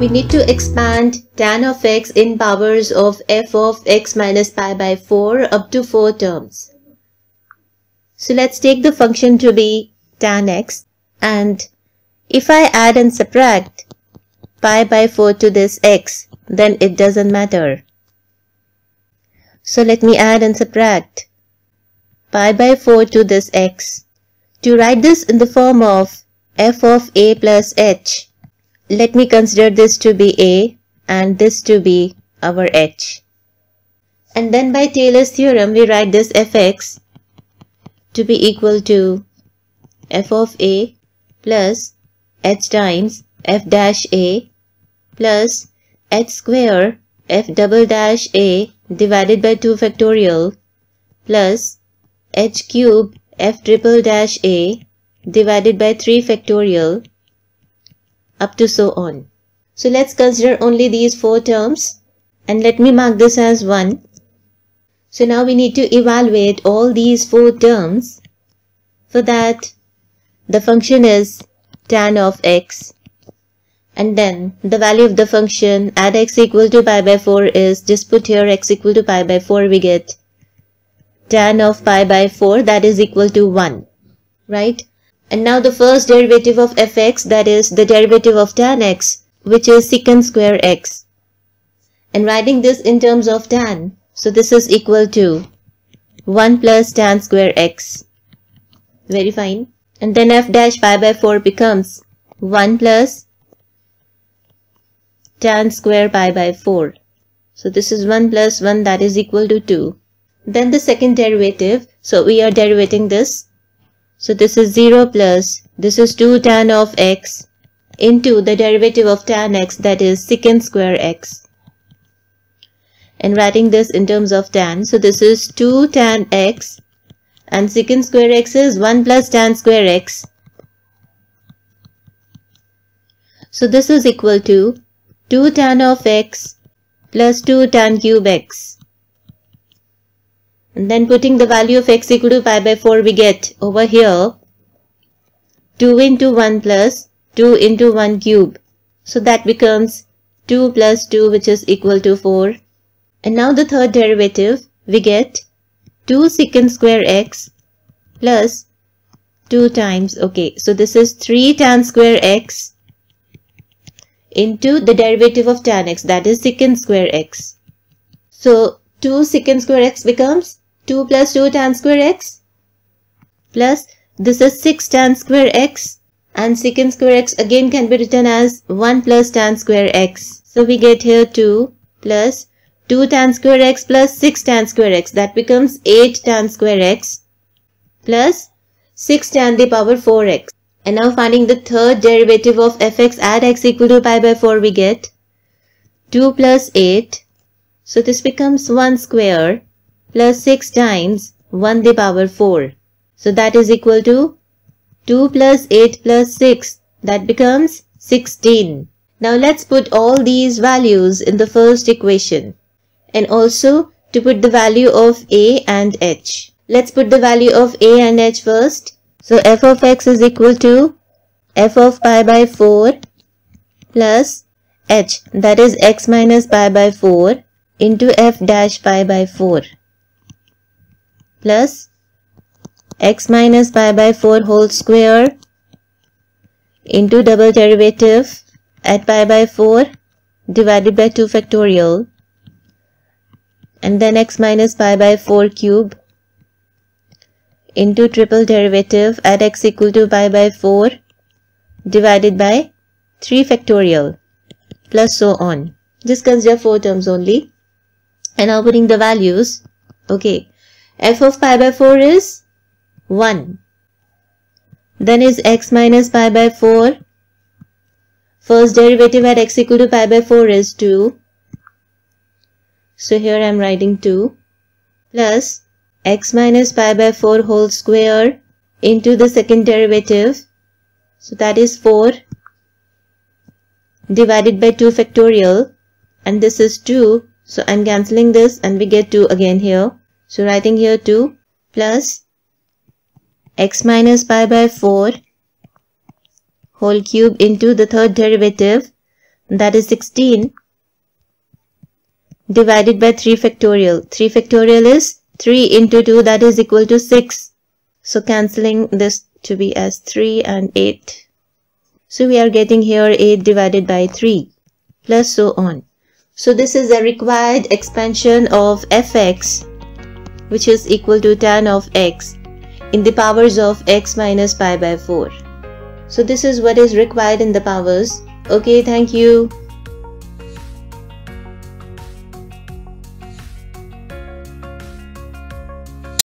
we need to expand tan of x in powers of f of x minus pi by 4 up to 4 terms. So let's take the function to be tan x, and if I add and subtract pi by 4 to this x, then it doesn't matter. So let me add and subtract pi by 4 to this x. To write this in the form of f of a plus h, let me consider this to be a and this to be our h. And then by Taylor's theorem, we write this fx to be equal to f of a plus h times f dash a plus h square f double dash a divided by 2 factorial plus h cube f triple dash a divided by 3 factorial up to so on. So let's consider only these 4 terms, and let me mark this as 1. So now we need to evaluate all these 4 terms. For that, the function is tan of x, and then the value of the function at x equal to pi by 4 is, just put here x equal to pi by 4, we get tan of pi by 4, that is equal to 1, right? And now the first derivative of fx, that is the derivative of tan x, which is secant square x. And writing this in terms of tan, so this is equal to 1 plus tan square x. Very fine. And then f dash pi by 4 becomes 1 plus tan square pi by 4. So this is 1 plus 1, that is equal to 2. Then the second derivative, so we are derivating this. So this is 0 plus, this is 2 tan of x into the derivative of tan x, that is secant square x. And writing this in terms of tan, so this is 2 tan x, and secant square x is 1 plus tan square x. So this is equal to 2 tan of x plus 2 tan cube x. And then putting the value of x equal to pi by 4, we get over here 2 into 1 plus 2 into 1 cube. So that becomes 2 plus 2, which is equal to 4. And now the third derivative, we get 2 secant square x plus 2 times, okay, so this is 3 tan square x into the derivative of tan x, that is secant square x. So 2 secant square x becomes 2 plus 2 tan square x plus, this is 6 tan square x, and secant square x again can be written as 1 plus tan square x. So we get here 2 plus 2 tan square x plus 6 tan square x, that becomes 8 tan square x plus 6 tan the power 4x. And now finding the third derivative of fx at x equal to pi by 4, we get 2 plus 8. So this becomes 1 square plus 6 times 1 the power 4. So that is equal to 2 plus 8 plus 6. That becomes 16. Now let's put all these values in the first equation. And also to put the value of a and h. Let's put the value of a and h first. So f of x is equal to f of pi by 4 plus h. That is x minus pi by 4. Into f dash pi by 4 plus x minus pi by 4 whole square into double derivative at pi by 4 divided by 2 factorial, and then x minus pi by 4 cube into triple derivative at x equal to pi by 4 divided by 3 factorial plus so on. Just consider 4 terms only. And now putting the values, okay, f of pi by 4 is 1, then is x minus pi by 4, first derivative at x equal to pi by 4 is 2, so here I am writing 2, plus x minus pi by 4 whole square into the second derivative, so that is 4, divided by 2 factorial, and this is 2. So I'm cancelling this and we get 2 again here. So writing here 2 plus x minus pi by 4 whole cube into the third derivative that is 16 divided by 3 factorial. 3 factorial is 3 into 2, that is equal to 6. So cancelling this to be as 3 and 8. So we are getting here 8 divided by 3 plus so on. So this is a required expansion of fx, which is equal to tan of x in the powers of x minus pi by 4. So this is what is required in the powers. Okay, thank you.